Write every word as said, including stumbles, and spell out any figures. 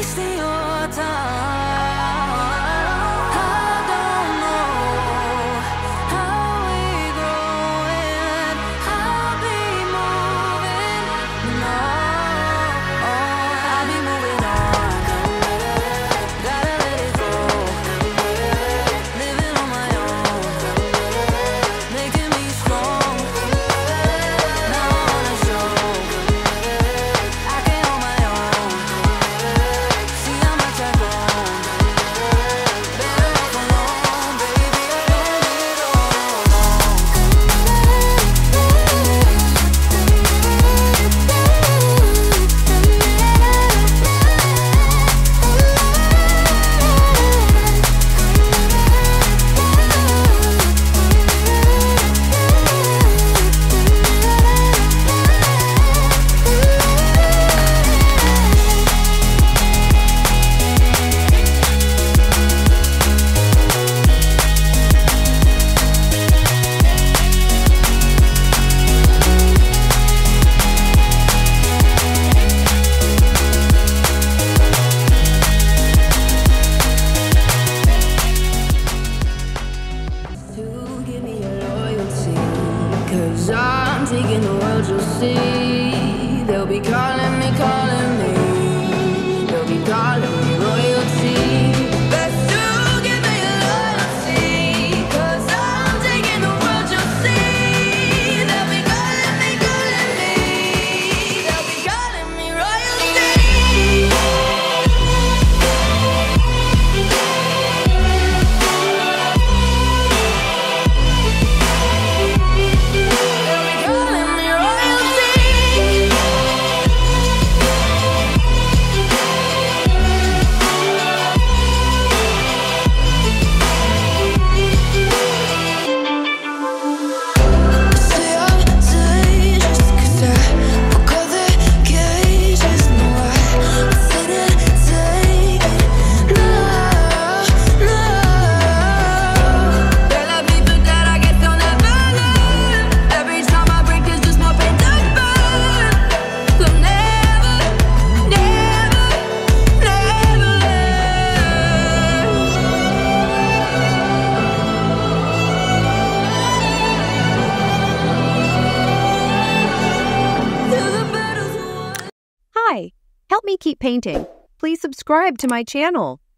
wasting your time. I don't know how we're growing. I'll be moving on. I'll be moving on. Gotta let it go. Living on my own, making me strong. Now I wanna show I can hold my own. See how much I've grown. Better off alone, baby. I don't need all. Cause I'm taking the world, you'll see. They'll be calling me, calling me. They'll be calling me royalty. Best to give me your loyalty. Cause I'm taking the world, you'll see. They'll be calling me, calling me. They'll be calling me royalty. Help me keep painting. Please subscribe to my channel.